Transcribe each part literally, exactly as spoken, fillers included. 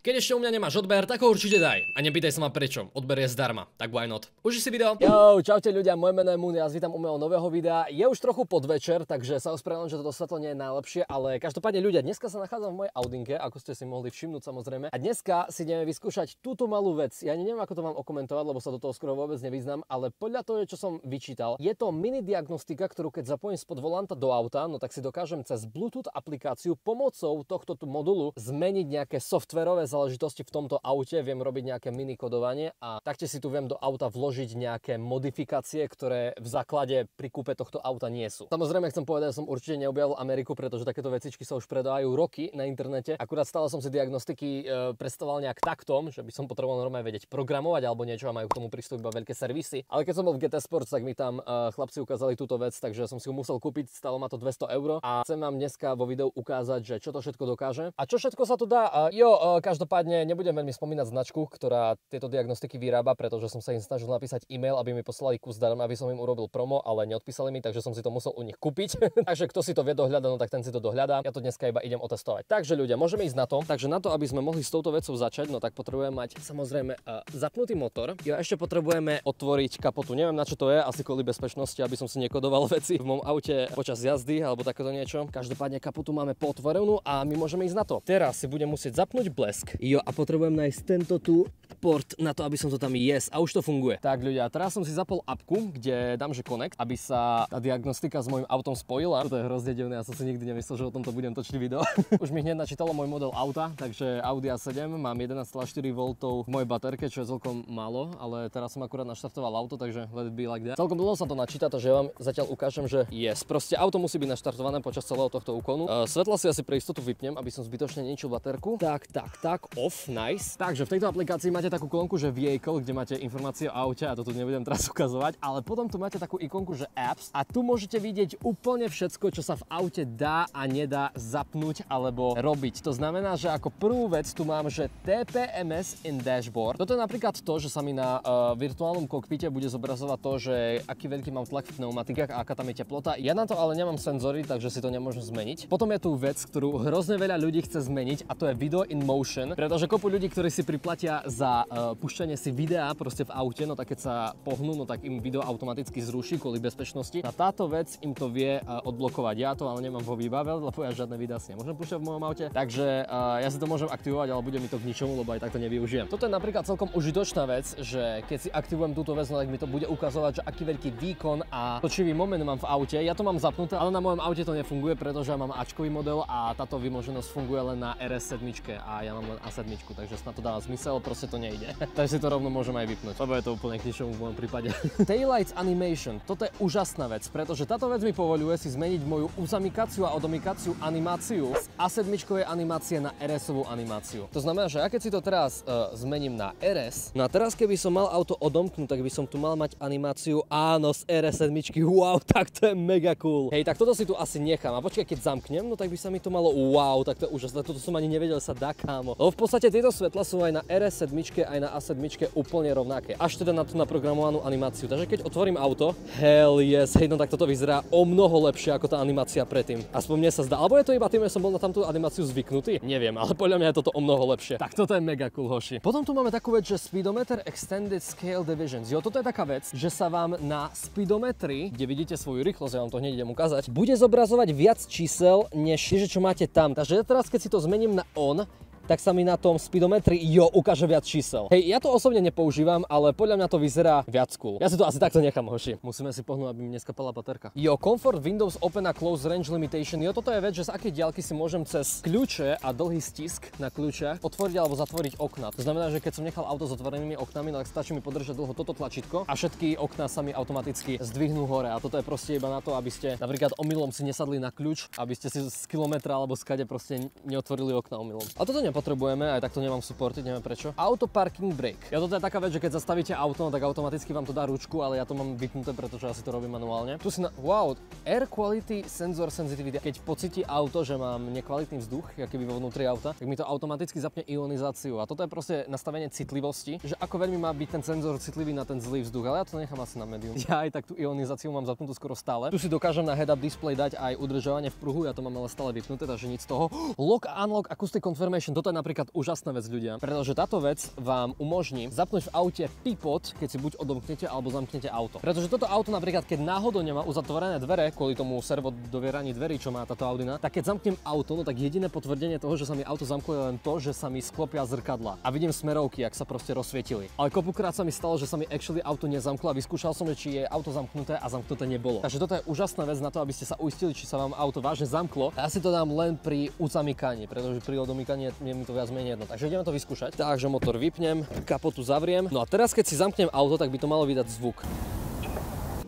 Keď ešte u mňa nemáš odber, tak ho určite daj. A nepýtaj sa ma prečo, odber je zdarma, tak why not. Už si video? Yo, čaute ľudia, moje meno je Moon, ja vás vítam u mojho nového videa. Je už trochu podvečer, takže sa ospravedlňujem, že toto svetlo nie je najlepšie, ale každopádne ľudia, dneska sa nachádzam v mojej Audinke, ako ste si mohli všimnúť samozrejme. A dneska si ideme vyskúšať túto malú vec. Ja neviem, ako to mám okomentovať, lebo sa do toho skoro vôbec nevyznám, ale podľa toho, čo som vyčítal, je to mini diagnostika, ktorú keď zapojím spod volanta do auta, no tak si dokážem cez Bluetooth aplikáciu pomocou tohto tu modulu zmeniť nejaké softverové záležitosti v tomto aute, viem robiť nejaké mini kodovanie a taktiež si tu viem do auta vložiť nejaké modifikácie, ktoré v základe pri kúpe tohto auta nie sú. Samozrejme chcem povedať, že som určite neobjavil Ameriku, pretože takéto vecičky sa už predávajú roky na internete. Akurát stále som si diagnostiky e, predstavoval nejak taktom, že by som potreboval normálne vedieť programovať alebo niečo a majú k tomu prístup iba veľké servisy. Ale keď som bol v gé té Sports, tak mi tam e, chlapci ukázali túto vec, takže som si ju musel kúpiť, stalo ma to dvesto eur a chcem vám dneska vo videu ukázať, že čo to všetko dokáže a čo všetko sa tu dá. E, jo, e, Každopádne nebudem veľmi spomínať značku, ktorá tieto diagnostiky vyrába, pretože som sa im snažil napísať e-mail, aby mi poslali kus darmo, aby som im urobil promo, ale neodpísali mi, takže som si to musel u nich kúpiť. Takže kto si to vie dohľadať, no tak ten si to dohľadá. Ja to dneska iba idem otestovať. Takže ľudia, môžeme ísť na to. Takže na to, aby sme mohli s touto vecou začať, no tak potrebujeme mať samozrejme zapnutý motor. Ja ešte potrebujeme otvoriť kapotu. Neviem, na čo to je, asi kvôli bezpečnosti, aby som si nekodoval veci v mom aute počas jazdy alebo takéto niečo. Každopádne kapotu máme pootvorenú a my môžeme ísť na to. Teraz si budem musieť zapnúť blesk. Jo, a potrebujem nájsť tento tu port na to, aby som to tam yes, a už to funguje. Tak ľudia, teraz som si zapol apku, kde dám, že connect, aby sa tá diagnostika s mojím autom spojila. Toto je hrozne divné, ja som si nikdy nemyslel, že o tomto budem točiť video. Už mi hneď načítalo môj model auta, takže Audi A sedem, mám jedenásť celá štyri volty v mojej baterke, čo je celkom málo, ale teraz som akurát naštartoval auto, takže let it be like that. Celkom dlho sa to načíta, takže ja vám zatiaľ ukážem, že yes, proste auto musí byť naštartované počas celého tohto úkonu. E, svetla si asi pre istotu vypnem, aby som zbytočne ničil baterku. Tak, tak, tak. Tak, off, nice. Takže v tejto aplikácii máte takú kolónku, že Vehicle, kde máte informácie o aute, a to tu nebudem teraz ukazovať, ale potom tu máte takú ikonku, že Apps, a tu môžete vidieť úplne všetko, čo sa v aute dá a nedá zapnúť alebo robiť. To znamená, že ako prvú vec tu mám, že té pé em es in dashboard. Toto je napríklad to, že sa mi na uh, virtuálnom kokpite bude zobrazovať to, že aký veľký mám tlak v pneumatikách a aká tam je teplota. Ja na to ale nemám senzory, takže si to nemôžem zmeniť. Potom je tu vec, ktorú hrozne veľa ľudí chce zmeniť, a to je video in motion. Pretože kopu ľudí, ktorí si priplatia za uh, pušťanie si videa proste v aute, no tak keď sa pohnú, no tak im video automaticky zruší kvôli bezpečnosti. A táto vec im to vie uh, odblokovať. Ja to ale nemám vo výbave, lebo ja žiadne videá si nemôžem pušťať v mojom aute. Takže uh, ja si to môžem aktivovať, ale bude mi to k ničomu, lebo aj tak to nevyužijem. Toto je napríklad celkom užitočná vec, že keď si aktivujem túto vec, no tak mi to bude ukazovať, že aký veľký výkon a točivý moment mám v aute. Ja to mám zapnuté, ale na mojom aute to nefunguje, pretože ja mám Ačkový model a táto vymoženosť funguje len na er es sedem a ja mám A sedem, takže snad to dáva zmysel, proste to nejde. Takže si to rovno môžem aj vypnúť, lebo je to úplne k ničomu v mojom prípade. Taillights animation, toto je úžasná vec, pretože táto vec mi povoľuje si zmeniť moju uzamykaciu a odomykaciu animáciu z A sedem animácie na er esovú animáciu. To znamená, že ja keď si to teraz e, zmením na er es, no a teraz keby som mal auto odomknúť, tak by som tu mal mať animáciu áno z er es sedem, wow, tak to je mega cool. Hej, tak toto si tu asi nechám a počkaj, keď zamknem, no tak by sa mi to malo, wow, tak to je úžasné, toto som ani nevedel, sa dá, kámo. No v podstate tieto svetla sú aj na er es sedem, aj na A sedem úplne rovnaké. Až teda na tú naprogramovanú animáciu. Takže keď otvorím auto, hell yes, hej, no tak toto vyzerá o mnoho lepšie ako tá animácia predtým. Aspoň mne sa zdá, alebo je to iba tým, že som bol na tamtú animáciu zvyknutý? Neviem, ale podľa mňa je toto o mnoho lepšie. Tak toto je mega cool, hoši. Potom tu máme takú vec, že speedometer extended scale divisions. Jo, toto je taká vec, že sa vám na speedometri, kde vidíte svoju rýchlosť, ja vám to hneď idem ukázať, bude zobrazovať viac čísel, než tie, čo máte tam. Takže ja teraz keď si to zmením na on, tak sa mi na tom speedometri, jo, ukáže viac čísel. Hej, ja to osobne nepoužívam, ale podľa mňa to vyzerá viac cool. Ja si to asi takto nechám, hoši. Musíme si pohnúť, aby mi neskapala baterka. Jo, Comfort Windows Open a Close Range Limitation. Jo, toto je vec, že z akej diaľky si môžem cez kľúče a dlhý stisk na kľúče otvoriť alebo zatvoriť okna. To znamená, že keď som nechal auto s otvorenými oknami, no tak stačí mi podržať dlho toto tlačítko a všetky okná sa mi automaticky zdvihnú hore. A toto je proste iba na to, aby ste napríklad omylom si nesadli na kľúč, aby ste si z kilometra alebo skade proste neotvorili okna omylom. A toto ne potrebujeme, aj takto nemám supporty, neviem prečo. Auto parking brake. Ja, toto je taká vec, že keď zastavíte auto, no tak automaticky vám to dá ručku, ale ja to mám vypnuté, pretože asi to robím manuálne. Tu si na... wow, air quality sensor sensitivity. Keď pocíti auto, že mám nekvalitný vzduch, aký by vo vnútri auta, tak mi to automaticky zapne ionizáciu. A toto je proste nastavenie citlivosti, že ako veľmi má byť ten senzor citlivý na ten zlý vzduch, ale ja to nechám asi na medium. Ja aj tak tú ionizáciu mám zapnutú skoro stále. Tu si dokážem na head-up display dať aj udržovanie v pruhu, ja to mám ale stále vypnuté, takže nič z toho. Lock unlock acoustic confirmation. Toto je napríklad úžasná vec, ľudia, pretože táto vec vám umožní zapnúť v aute pipot, keď si buď odomknete alebo zamknete auto. Pretože toto auto napríklad, keď náhodou nemá uzatvorené dvere kvôli tomu servodovieraní dverí, čo má táto Audina, tak keď zamknem auto, no tak jediné potvrdenie toho, že sa mi auto zamklo, je len to, že sa mi sklopia zrkadla a vidím smerovky, ak sa proste rozsvietili. Ale kopukrát sa mi stalo, že sa mi actually auto nezamklo a vyskúšal som, či je auto zamknuté a zamknuté nebolo. Takže toto je úžasná vec na to, aby ste sa uistili, či sa vám auto vážne zamklo. Ja si to dám len pri uzamykaní, pretože pri odomykaní je mi to viac menej jedno. Takže ideme to vyskúšať. Takže motor vypnem, kapotu zavriem. No a teraz keď si zamknem auto, tak by to malo vydať zvuk.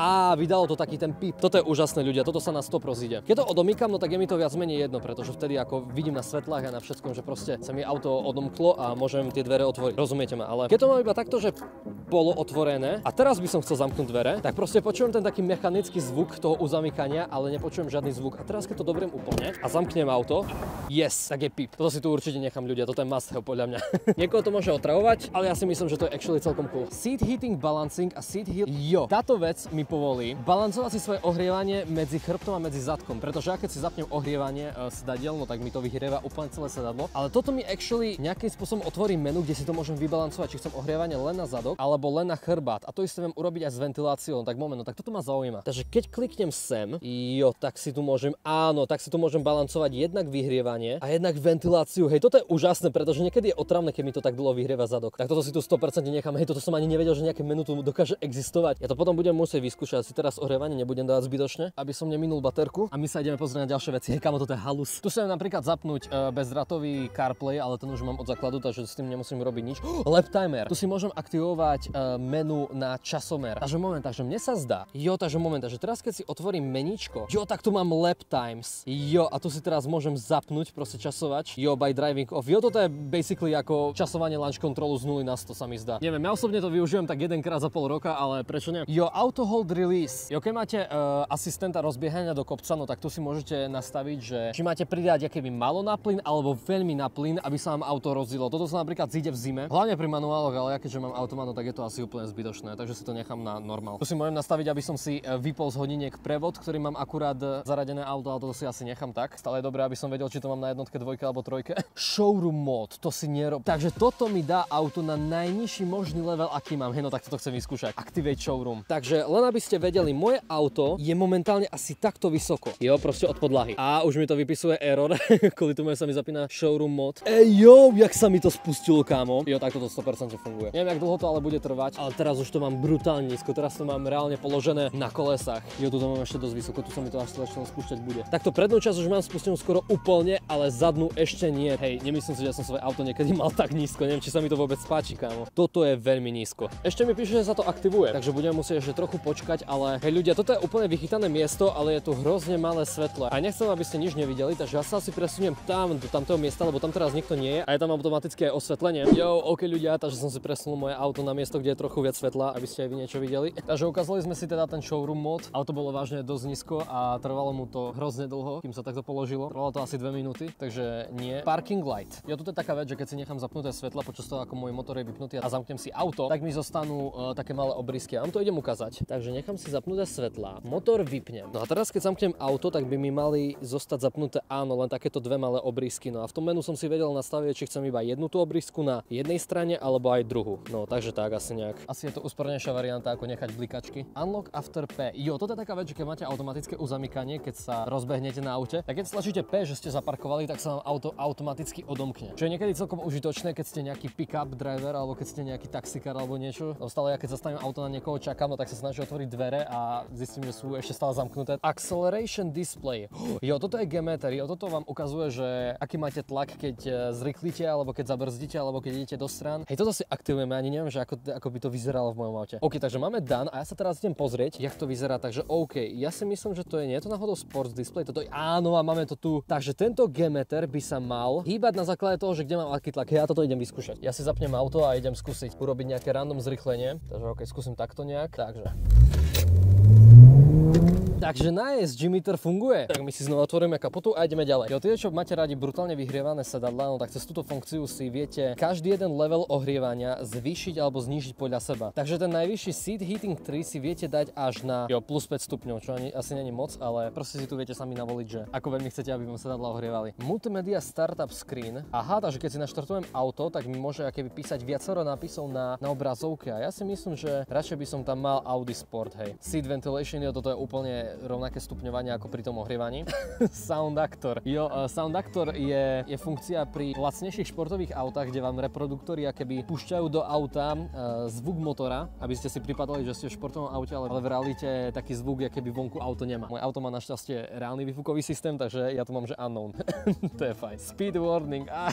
A vydalo to taký ten pip. Toto je úžasné, ľudia, toto sa na sto rozíde. Keď to odomýkam, no tak je mi to viac menej jedno, pretože vtedy ako vidím na svetlách a na všetkom, že proste sa mi auto odomklo a môžem tie dvere otvoriť. Rozumiete ma, ale keď to mám iba takto, že bolo otvorené a teraz by som chcel zamknúť dvere, tak proste počujem ten taký mechanický zvuk toho uzamykania, ale nepočujem žiadny zvuk. A teraz keď to dobriem úplne a zamknem auto, yes, tak je pip. Toto si tu určite nechám, ľudia, toto je must have podľa mňa. Niekoho to môže otravovať, ale ja si myslím, že to je actually celkom cool. Seat heating balancing a seat heat. Jo, táto vec mi povolí balancovať si svoje ohrievanie medzi chrbtom a medzi zadkom, pretože ja keď si zapnem ohrievanie e, sedadiel, no tak mi to vyhrieva úplne celé sedadlo, ale toto mi actually nejakým spôsobom otvorí menu, kde si to môžem vybalancovať, či chcem ohrievanie len na zadok alebo len na chrbát. A to isté viem urobiť aj s ventiláciou, no tak moment, no tak toto ma zaujíma. Takže keď kliknem sem, jo, tak si tu môžem, áno, tak si tu môžem balancovať jednak vyhrievanie a jednak ventiláciu. Hej, toto je úžasné, pretože niekedy je otravné, keď mi to tak dlho vyhrieva zadok. Tak toto si tu sto percent nechám. Hej, toto som ani nevedel, že nejaké menu tu dokáže existovať. Ja to potom budem musieť vyskúšať, si teraz ohrievanie nebudem dávať zbytočne, aby som neminul baterku. A my sa ideme pozrieť na ďalšie veci. Hej, kamo, toto je halus. Tu sa viem napríklad zapnúť e, bezdrátový CarPlay, ale ten už mám od základu, takže s tým nemusím robiť nič. Oh, lap timer. Tu si môžem aktivovať e, menu na časomer. Takže moment, takže mne sa zdá. Jo, takže moment, takže teraz keď si otvorím meničko, jo, tak tu mám lap times. Jo, a tu si teraz môžem zapnúť proste časovač. Jo, by driving off. Jo, toto je basically ako časovanie launch controlu z nuly na sto sa mi zdá. Neviem, ja osobne to využívam tak jedenkrát za pol roka, ale prečo nie? Jo, auto hold release. Jo, keď máte uh, asistenta rozbiehania do kopca, no tak tu si môžete nastaviť, že či máte pridať akéby malo na plyn alebo veľmi na plyn, aby sa vám auto rozjelo. Toto sa napríklad zíde v zime, hlavne pri manuáloch, ale ja keďže mám automano, tak je to asi úplne zbytočné, takže si to nechám na normál. Tu si môžem nastaviť, aby som si vypol z hodiniek prevod, ktorý mám akurát zaradené auto, ale toto si asi nechám tak. Stále je dobré, aby som vedel, či to mám na jednotke, dvojke alebo trojke. Showroom mod, to si nerob. Takže toto mi dá auto na najnižší možný level, aký mám. Hej, no tak toto chcem vyskúšať. Activate showroom. Takže len aby ste vedeli, moje auto je momentálne asi takto vysoko. Jo, proste od podlahy. A už mi to vypisuje error, kvôli tomu sa mi zapína showroom mod. Ej, jo, jak sa mi to spustilo, kámo. Jo, takto to sto percent funguje. Neviem, jak dlho to ale bude trvať, ale teraz už to mám brutálne nízko, teraz to mám reálne položené na kolesách. Jo, tu to mám ešte dosť vysoko, tu sa mi to až začalo spúšťať bude. Takto prednú časť už mám spustenú skoro úplne, ale zadnú ešte nie. Hej, nemyslím si, že ja som svoje auto niekedy mal tak nízko, neviem, či sa mi to vôbec páči, kámo. Toto je veľmi nízko. Ešte mi píše, že sa to aktivuje, takže budem musieť ešte trochu počkať, ale hej ľudia, toto je úplne vychytané miesto, ale je tu hrozne malé svetlo. A nechcem, aby ste nič nevideli, takže ja sa asi presuniem tam do tamtého miesta, lebo tam teraz nikto nie je a je tam automatické osvetlenie. Jo, OK ľudia, takže som si presunul moje auto na miesto, kde je trochu viac svetla, aby ste aj vy niečo videli. Takže ukázali sme si teda ten showroom mod. Auto bolo vážne dosť nízko a trvalo mu to hrozne dlho, kým sa takto položilo. Trvalo to asi dve minúty, takže nie. Parking light. Jo, toto je taká vec, že keď si nechám zapnuté svetla počas toho, ako môj motor je vypnutý a zamknem si auto, tak mi zostanú uh, také malé obrysky. A vám to idem ukázať. Takže nechám si zapnuté svetlá, motor vypnem. No a teraz keď zamknem auto, tak by mi mali zostať zapnuté, áno, len takéto dve malé obrysky. No a v tom menu som si vedel nastaviť, či chcem iba jednu tú obrysku na jednej strane alebo aj druhú. No takže tak asi nejak. Asi je to úspornejšia varianta ako nechať blikačky. Unlock after P. Jo, toto je taká vec, že keď máte automatické uzamykanie, keď sa rozbehnete na aute, tak keď stlačíte P, že ste zaparkovali, tak sa vám auto automaticky odomkne. Čo je niekedy celkom užitočné, keď ste nejaký pick-up driver alebo keď ste nejaký taxikár alebo niečo. No stále ja keď zastavím auto na niekoho, čakám, no tak sa snaží otvoriť dvere a zistím, že sú ešte stále zamknuté. Acceleration display. Jo, toto je geometer. Jo, toto vám ukazuje, že aký máte tlak, keď zrychlíte, alebo keď zabrzdíte, alebo keď idete do strán. Hej, toto si aktivujeme, ani neviem, že ako, ako by to vyzeralo v mojom aute. OK, takže máme dan a ja sa teraz idem pozrieť, jak to vyzerá. Takže OK, ja si myslím, že to je nie je to náhodou sports display. Toto je, áno, a máme to tu. Takže tento geometer by sa mal hýbať na základe toho, že kde mám aký tlak. Ja toto idem vyskúšať. Ja si zapnem auto a idem skúsiť urobiť nejaké random zrychlenie. Takže OK, skúsim takto nejak. Takže Takže nice, G-meter funguje. Tak my si znova otvoríme kapotu a ideme ďalej. Jo, tie, čo máte radi brutálne vyhrievané sedadlá, no tak cez túto funkciu si viete každý jeden level ohrievania zvýšiť alebo znížiť podľa seba. Takže ten najvyšší Seat Heating tri si viete dať až na jo, plus päť stupňov, čo ani, asi není moc, ale proste si tu viete sami navoliť, že ako veľmi chcete, aby vám sedadlá ohrievali. Multimedia startup screen. Aha, takže keď si naštartujem auto, tak mi môže akéby písať viacero nápisov na, na obrazovke. A ja si myslím, že radšej by som tam mal Audi Sport, hej. Seat ventilation, jo, toto je úplne rovnaké stupňovanie ako pri tom ohrievaní. Sound actor. Jo, uh, sound actor je, je funkcia pri lacnejších športových autách, kde vám reproduktory akéby púšťajú do auta uh, zvuk motora, aby ste si pripadali, že ste v športovom aute, ale v realite taký zvuk, akéby vonku auto nemá. Moje auto má našťastie reálny výfukový systém, takže ja to mám, že unknown. To je fajn. Speed warning. Ah,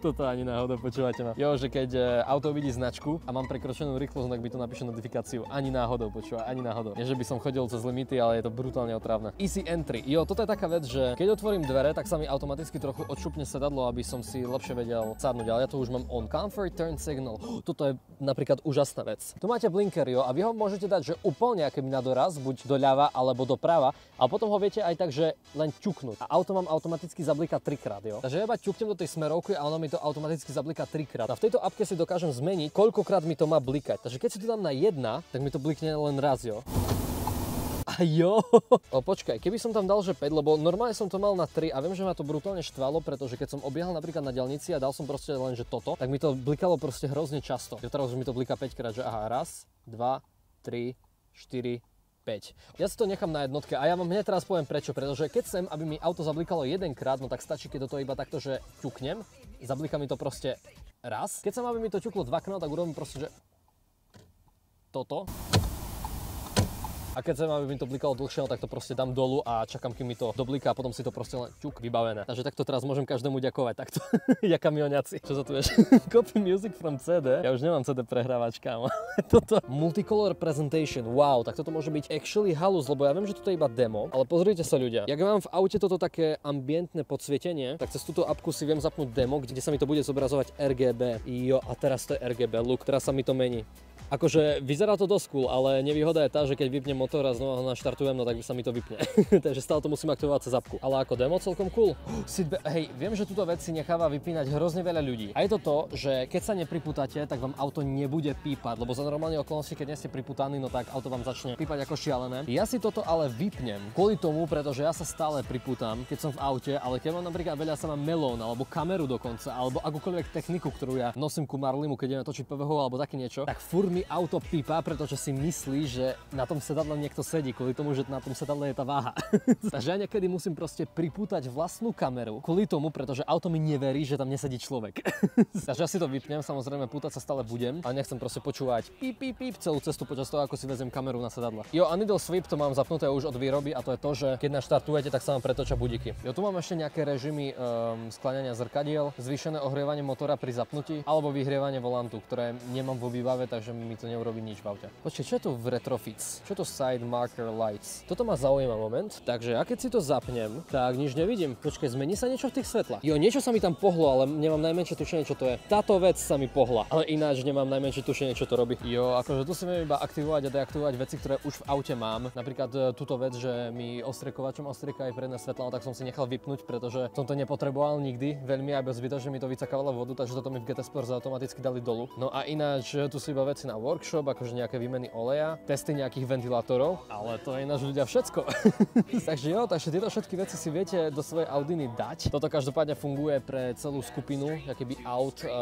toto ani náhodou, počúvate ma. Jo, že keď uh, auto vidí značku a mám prekročenú rýchlosť, tak by to napíše notifikáciu. Ani náhodou, počúva, ani náhodou. Nie, že by som chodil cez limity, ale je to brutálne otrávne. Easy entry. Jo, toto je taká vec, že keď otvorím dvere, tak sa mi automaticky trochu odšupne sedadlo, aby som si lepšie vedel sadnúť, ale ja to už mám on. Comfort turn signal. Oh, toto je napríklad úžasná vec. Tu máte blinker, jo, a vy ho môžete dať, že úplne akým na doraz, buď doľava alebo doprava, a potom ho viete aj tak, že len ťuknúť. A auto mám automaticky zablika trikrát, jo. Takže ja iba ťuknem do tej smerovky a ono mi to automaticky zablika trikrát. A v tejto appke si dokážem zmeniť, koľkokrát mi to má blikať. Takže keď si to dám na jedna, tak mi to blikne len raz, jo. A jo, o, počkaj, keby som tam dal, že päť, lebo normálne som to mal na tri a viem, že ma to brutálne štvalo, pretože keď som obiehal napríklad na diaľnici a dal som proste len, že toto, tak mi to blikalo proste hrozne často. Jo, teraz už mi to bliká päťkrát, že aha, raz, dva, tri, štyri, päť. Ja si to nechám na jednotke a ja vám hneď teraz poviem prečo, pretože keď sem, aby mi auto zablikalo jedenkrát, no tak stačí, keď do toho iba takto, že ťuknem, zablika mi to proste raz. Keď sem, aby mi to ťuklo dvakrát, tak urobím proste, že toto. A keď chcem, aby mi to blikalo dlhšie, tak to proste dám dolu a čakám, kým mi to dobliká a potom si to proste len ťuk, vybavené. Takže takto teraz môžem každému ďakovať, takto. Ja kamioňaci. Čo sa tu vieš? Copy music from cé dé. Ja už nemám cé dé prehrávač, kámo. Toto. Multicolor presentation. Wow, tak toto môže byť actually halus, lebo ja viem, že toto je iba demo, ale pozrite sa ľudia. Jak mám v aute toto také ambientné podsvietenie, tak cez túto appku si viem zapnúť demo, kde sa mi to bude zobrazovať er gé bé. Jo, a teraz to je er gé bé look, teraz sa mi to mení. Akože vyzerá to dosť cool, ale nevýhoda je tá, že keď vypnem motor a znova ho naštartujem, no tak sa mi to vypne. Takže stále to musím aktivovať cez appku. Ale ako demo celkom cool. Hej, viem, že túto vec si necháva vypínať hrozne veľa ľudí. A je to to, že keď sa nepriputáte, tak vám auto nebude pípať, lebo za normálne okolnosti, keď nie ste priputaní, no tak auto vám začne pípať ako šialené. Ja si toto ale vypnem kvôli tomu, pretože ja sa stále priputám, keď som v aute, ale keď mám napríklad veľa sa mám melón alebo kameru dokonca, alebo akúkoľvek techniku, ktorú ja nosím ku Marlimu, keď idem točiť pé vé há alebo také niečo, tak furt mi auto pípa, pretože si myslí, že na tom sedadle niekto sedí, kvôli tomu, že na tom sedadle je tá váha. Takže ja niekedy musím proste pripútať vlastnú kameru, kvôli tomu, pretože auto mi neverí, že tam nesedí človek. Takže ja si to vypnem, samozrejme pútať sa stále budem, ale nechcem proste počúvať píp, píp, píp celú cestu počas toho, ako si vezem kameru na sedadle. Jo, a needle sweep to mám zapnuté už od výroby a to je to, že keď naštartujete, tak sa vám pretočia budíky. Jo, tu mám ešte nejaké režimy um, skláňania zrkadiel, zvýšené ohrievanie motora pri zapnutí alebo vyhrievanie volantu, ktoré nemám vo výbave, takže mi to neurobí nič v aute. Počkej, čo je to v retrofits? Čo je to side marker lights? Toto ma zaujíma moment. Takže ja keď si to zapnem, tak nič nevidím. Počkej, zmení sa niečo v tých svetlách? Jo, niečo sa mi tam pohlo, ale nemám najmenšie tušenie, čo to je. Táto vec sa mi pohla, ale ináč nemám najmenšie tušenie, čo to robí. Jo, akože tu si viem iba aktivovať a deaktivovať veci, ktoré už v aute mám. Napríklad túto vec, že mi ostriekovačom ostrieka aj predné svetlá, no tak som si nechal vypnúť, pretože som to nepotreboval nikdy veľmi, aby zbytočne mi to vycakávalo vodu, takže toto mi v gé té Sports automaticky dali dolu. No a ináč tu si veci na workshop, akože nejaké výmeny oleja, testy nejakých ventilátorov, ale to je ináč ľudia všetko. Takže jo, takže tieto všetky veci si viete do svojej Audiny dať. Toto každopádne funguje pre celú skupinu, akýby aut, um,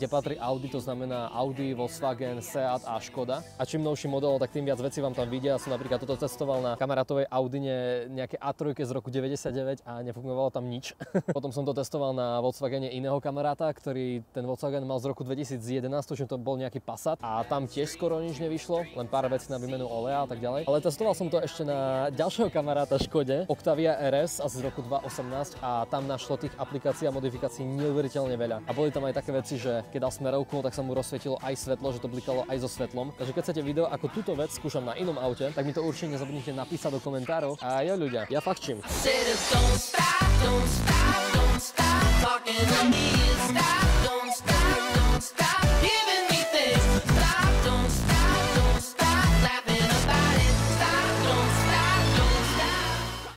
kde patrí Audi, to znamená Audi, Volkswagen, Seat a Škoda. A čím novší model, tak tým viac vecí vám tam vidia. Ja som napríklad toto testoval na kamarátovej Audine nejaké á tri z roku deväťdesiatdeväť a nefungovalo tam nič. Potom som to testoval na Volkswagene iného kamaráta, ktorý ten Volkswagen mal z roku dvetisícjedenásť, čím to bol nejaký Passat. A tam tiež skoro nič nevyšlo, len pár vecí na výmenu oleja a tak ďalej. Ale testoval som to ešte na ďalšieho kamaráta Škode, Octavia er es asi z roku dvetisícosemnásť a tam našlo tých aplikácií a modifikácií neuveriteľne veľa. A boli tam aj také veci, že keď dal smerovku, tak sa mu rozsvietilo aj svetlo, že to blikalo aj so svetlom. Takže keď chcete video, ako túto vec skúšam na inom aute, tak mi to určite nezabudnite napísať do komentárov. A jo ľudia, ja fakt čím.